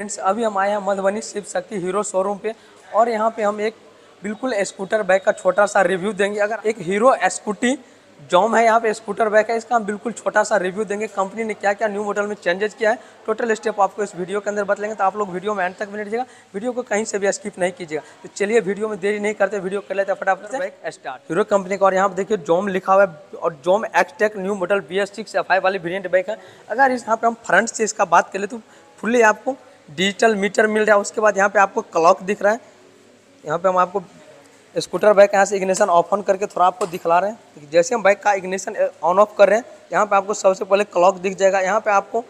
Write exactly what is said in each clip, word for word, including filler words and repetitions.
Friends अभी हम आए हैं मधुबनी शिव शक्ति हीरो शोरूम पे और यहाँ पे हम एक बिल्कुल स्कूटर बाइक का छोटा सा रिव्यू देंगे। अगर एक हीरो स्कूटी जोम है यहाँ पे स्कूटर बाइक है, इसका हम बिल्कुल छोटा सा रिव्यू देंगे। कंपनी ने क्या क्या न्यू मॉडल में चेंजेस किया है, टोटल स्टेप आपको इस वीडियो के अंदर बतलेंगे, तो आप लोग वीडियो में एंड तक बने रहिएगा, वीडियो को कहीं से भी स्किप नहीं कीजिएगा। तो चलिए वीडियो में देरी नहीं करते, वीडियो कर लेते हैं फटाफट से बाइक स्टार्ट। हीरो कंपनी का और यहाँ पे देखिए जोम लिखा हुआ है और Xoom Xtec new model B S six F I वाली वेरिएंट बाइक है। अगर यहाँ पे हम फ्रंट से इसका बात कर ले तो फुल्ली आपको डिजिटल मीटर मिल रहा है। उसके बाद यहाँ पे आपको क्लॉक दिख रहा है। यहाँ पे हम आपको स्कूटर बाइक यहाँ से इग्निशन ऑफ ऑन करके थोड़ा आपको दिखला रहे हैं। जैसे हम बाइक का इग्निशन ऑन ऑफ कर रहे हैं यहाँ पे आपको सबसे पहले क्लॉक दिख जाएगा। यहाँ पे आपको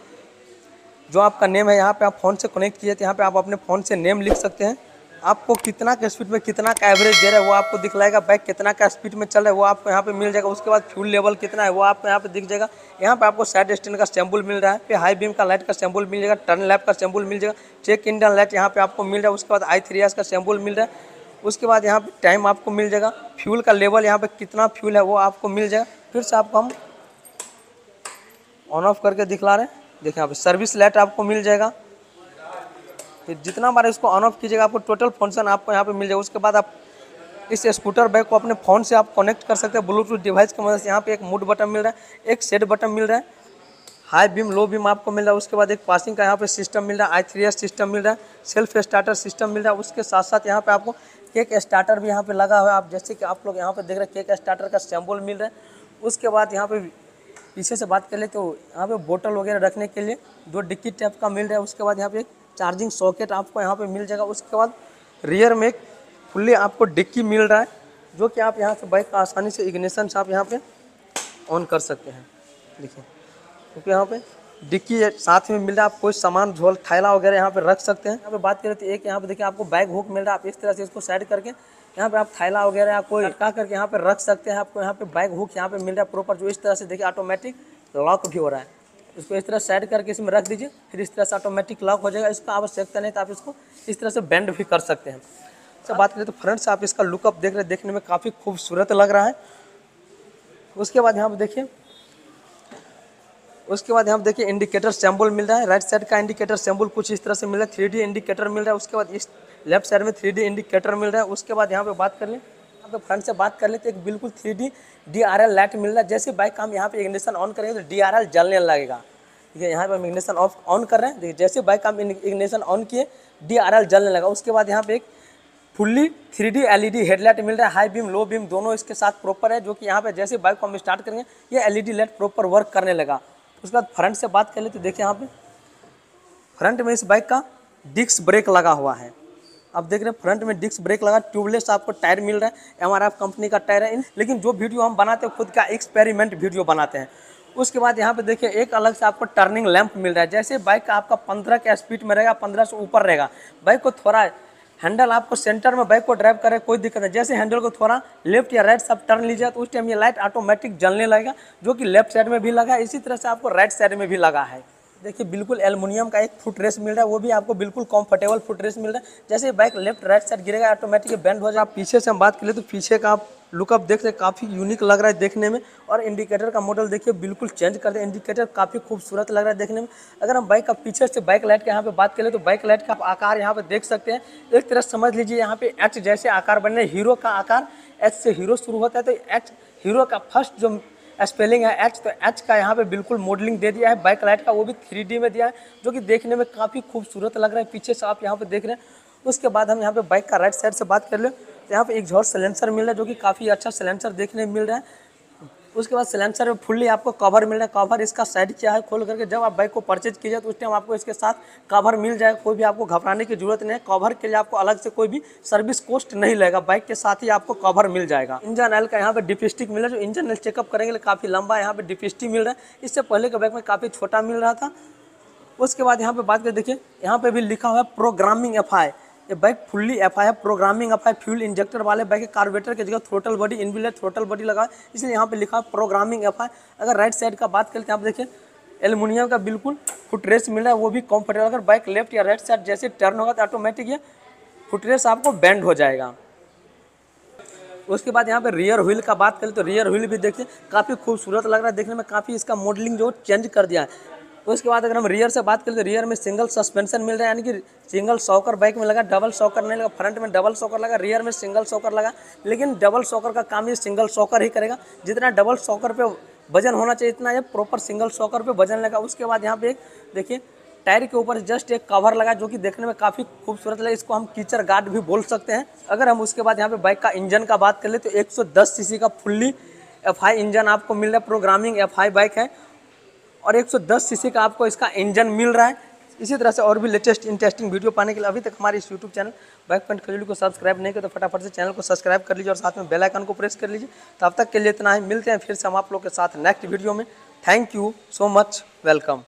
जो आपका नेम है, यहाँ पे आप फ़ोन से कनेक्ट किए तो यहाँ पे आप अपने फ़ोन से नेम लिख सकते हैं। आपको कितना का स्पीड में कितना का एवरेज दे रहा है वो आपको दिखलाएगा। बाइक कितना का स्पीड में चल रहा है वो आपको यहाँ पे मिल जाएगा। उसके बाद फ्यूल लेवल कितना है वो आपको यहाँ पे दिख जाएगा। यहाँ पे आपको साइड स्टैंड का सैम्बुल मिल रहा है, पे हाई बीम का लाइट का सैम्बुल मिल जाएगा, टर्न लैप का सैम्बुल मिल जाएगा, चेक इंडन लाइट यहाँ पे आपको मिल रहा है। उसके बाद आई थ्री एस का सैम्बुल मिल रहा है। उसके बाद यहाँ पे टाइम आपको मिल जाएगा, फ्यूल का लेवल यहाँ पे कितना फ्यूल है वो आपको मिल जाएगा। फिर से आपको हम ऑन ऑफ करके दिखला रहे हैं, देखिए यहाँ पे सर्विस लाइट आपको मिल जाएगा। फिर जितना बार इसको ऑन ऑफ कीजिएगा आपको टोटल फंक्शन आपको यहाँ पे मिल जाएगा। उसके बाद आप इस स्कूटर बाइक को अपने फ़ोन से आप कनेक्ट कर सकते हैं ब्लूटूथ डिवाइस की मदद से। यहाँ पे एक मूड बटन मिल रहा है, एक सेट बटन मिल रहा है, हाई बीम लो बीम आपको मिल रहा है। उसके बाद एक पासिंग का यहाँ पे सिस्टम मिल रहा है, आई थ्री एस सिस्टम मिल रहा है, सेल्फ स्टार्टर सिस्टम मिल रहा है। उसके साथ साथ यहाँ पे आपको केक स्टार्टर भी यहाँ पे लगा हुआ है। आप जैसे कि आप लोग यहाँ पे देख रहे हैं केक स्टार्टर का सैम्बल मिल रहा है। उसके बाद यहाँ पे पीछे से बात कर ले तो यहाँ पे बोतल वगैरह रखने के लिए दो डिक्की टाइप का मिल रहा है। उसके बाद यहाँ पे चार्जिंग सॉकेट आपको यहाँ पे मिल जाएगा। उसके बाद रियर में फुल्ली आपको डिक्की मिल रहा है, जो कि आप यहाँ से बाइक का आसानी से इग्निशन से आप यहाँ पे ऑन कर सकते हैं। देखिए क्योंकि तो यहाँ पे डिक्की साथ में मिल रहा है, आप कोई सामान झोल थैला वगैरह यहाँ पे रख सकते हैं। यहाँ पे बात करें तो एक यहाँ पे देखिए आपको बैग हुक मिल रहा है। आप इस तरह से इसको साइड करके यहाँ पे आप थैला वगैरह आप कोई लटका करके यहाँ पे रख सकते हैं। आपको यहाँ पे बैग हुक यहाँ पे मिल रहा है प्रॉपर, जो इस तरह से देखिए ऑटोमेटिक लॉक भी हो रहा है। इसको इस तरह साइड करके इसमें रख दीजिए, फिर इस तरह से ऑटोमेटिक लॉक हो जाएगा। इसका आवश्यकता नहीं तो आप इसको इस तरह से बैंड भी कर सकते हैं। अच्छा बात करें तो फ्रंट से आप इसका लुकअप देख रहे हैं, देखने में काफ़ी खूबसूरत लग रहा है। उसके बाद यहाँ पर देखिए उसके बाद यहाँ पे देखिए इंडिकेटर सैम्बल मिल रहा है। राइट साइड का इंडिकेटर सैम्बल कुछ इस तरह से मिल रहा है, थ्री डी इंडिकेटर मिल रहा है। उसके बाद इस लेफ्ट साइड में थ्री डी इंडिकेटर मिल रहा है। उसके बाद यहाँ पे बात कर लें यहाँ पे फ्रंट से बात कर लें तो एक बिल्कुल three D D R L light मिल रहा है। जैसे बाइक का हम यहाँ पे इग्निशन ऑन करेंगे तो डी आर एल जलने लगेगा। देखिए यहाँ पे हम इग्निशन ऑफ ऑन कर रहे हैं, देखिए जैसे बाइक का हम इग्निशन ऑन किए डी आर एल जलने लगा। उसके बाद यहाँ पे एक fully three D L E D headlight मिल रहा है, हाई बीम लो बीम दोनों इसके साथ प्रॉपर है, जो कि यहाँ पे जैसे बाइक को हम स्टार्ट करेंगे ये L E D light proper work करने लगा। उसके बाद फ्रंट से बात कर ले तो देखिए यहाँ पे फ्रंट में इस बाइक का डिस्क ब्रेक लगा हुआ है। आप देख रहे हैं फ्रंट में डिस्क ब्रेक लगा, ट्यूबलेस आपको टायर मिल रहा है, एमआरएफ कंपनी का टायर है। लेकिन जो वीडियो हम बनाते हैं खुद का एक्सपेरिमेंट वीडियो बनाते हैं। उसके बाद यहाँ पे देखिए एक अलग से आपको टर्निंग लैंप मिल रहा है। जैसे बाइक का आपका पंद्रह के स्पीड में रहेगा, पंद्रह से ऊपर रहेगा, बाइक को थोड़ा हैंडल आपको सेंटर में बाइक को ड्राइव करे कोई दिक्कत नहीं, जैसे हैंडल को थोड़ा लेफ्ट या राइट सब टर्न लीजिए तो उस टाइम ये लाइट ऑटोमेटिक जलने लगेगा, जो कि लेफ्ट साइड में भी लगा है, इसी तरह से आपको राइट साइड में भी लगा है। देखिए बिल्कुल एल्युमिनियम का एक फुट रेस्ट मिल रहा है, वो भी आपको बिल्कुल कंफर्टेबल फुट रेस्ट मिल रहा है। जैसे बाइक लेफ्ट राइट साइड गिरेगा ऑटोमेटिक बैंड हो जाए। आप पीछे से हम बात करें तो पीछे का आप लुकअप देख रहे काफ़ी यूनिक लग रहा है देखने में। और इंडिकेटर का मॉडल देखिए बिल्कुल चेंज कर दिया, इंडिकेटर काफ़ी खूबसूरत लग रहा है देखने में। अगर हम बाइक का पीछे से बाइक लाइट का यहाँ पे बात करें तो बाइक लाइट का आकार यहाँ पे देख सकते हैं। एक तरह समझ लीजिए यहाँ पे एच जैसे आकार बन रहे हैं, हीरो का आकार एच से हीरो शुरू होता है, तो एच हीरो का फर्स्ट जो स्पेलिंग है एच, तो एच का यहाँ पे बिल्कुल मॉडलिंग दे दिया है बाइक लाइट का, वो भी थ्री डी में दिया है, जो कि देखने में काफ़ी खूबसूरत लग रहा है। पीछे से आप यहाँ पे देख रहे हैं। उसके बाद हम यहाँ पे बाइक का राइट साइड से बात कर ले तो यहाँ पे एक झोर सिलेंसर मिल रहा है, जो कि काफ़ी अच्छा सिलेंसर देखने मिल रहा है। उसके बाद सिलेंसर में फुल्ली आपको कवर मिल रहा है। कवर इसका साइड क्या है खोल करके जब आप बाइक को परचेज कीजिए तो उस टाइम आपको इसके साथ कवर मिल जाएगा, कोई भी आपको घबराने की जरूरत नहीं है। कवर के लिए आपको अलग से कोई भी सर्विस कॉस्ट नहीं लगेगा, बाइक के साथ ही आपको कवर मिल जाएगा। इंजन ऑयल का यहाँ पे डिपस्टिक मिल रहा है, जो इंजन ऑयल चेकअप करेंगे काफ़ी लंबा यहाँ पे डिपस्टिक मिल रहा है, इससे पहले के बाइक में काफ़ी छोटा मिल रहा था। उसके बाद यहाँ पर बात करें देखिए यहाँ पर भी लिखा हुआ है प्रोग्रामिंग एफ आई, ये बाइक फुल्ली एफ आई है, programming F I fuel injector वाले बाइक है। कार्बोरेटर की जगह थ्रोटल बॉडी इनबिल्ट है, थ्रोटल बॉडी लगा है, इसलिए यहाँ पे लिखा है प्रोग्रामिंग एफ आई। अगर राइट साइड का बात करते हैं आप देखिए एल्युमिनियम का बिल्कुल फुटरेस्ट मिल रहा है, वो भी कंफर्टेबल। अगर बाइक लेफ्ट या राइट साइड जैसे टर्न होगा तो ऑटोमेटिक ये फुटरेस्ट आपको बैंड हो जाएगा। उसके बाद यहाँ पे रियर व्हील का बात करें तो रियर व्हील भी देखिए काफ़ी खूबसूरत लग रहा है देखने में, काफ़ी इसका मॉडलिंग जो चेंज कर दिया है। उसके बाद अगर हम रियर से बात करें तो रियर में सिंगल सस्पेंशन मिल रहा है, यानी कि सिंगल सॉकर बाइक में लगा, डबल सॉकर नहीं लगा। फ्रंट में डबल सॉकर लगा, रियर में सिंगल सॉकर लगा, लेकिन डबल सॉकर का काम ये सिंगल सॉकर ही करेगा। जितना डबल सॉकर पे वजन होना चाहिए इतना ये प्रॉपर सिंगल सॉकर पे वजन लगा। उसके बाद यहाँ पे एक देखिए टायर के ऊपर जस्ट एक कवर लगा जो कि देखने में काफ़ी खूबसूरत लगा, इसको हम कीचड़ गार्ड भी बोल सकते हैं। अगर हम उसके बाद यहाँ पे बाइक का इंजन का बात कर ले तो एक सौ दस सी सी का फुल्ली एफ आई इंजन आपको मिल रहा है, प्रोग्रामिंग एफ आई बाइक है और एक सौ दस सीसी का आपको इसका इंजन मिल रहा है। इसी तरह से और भी लेटेस्ट इंटरेस्टिंग वीडियो पाने के लिए अभी तक हमारे इस YouTube channel bike point Khajoli को सब्सक्राइब नहीं किया तो फटाफट से चैनल को सब्सक्राइब कर लीजिए और साथ में बेल आइकन को प्रेस कर लीजिए। तब तक के लिए इतना ही, मिलते हैं फिर से हम आप लोग के साथ नेक्स्ट वीडियो में। Thank you so much, welcome.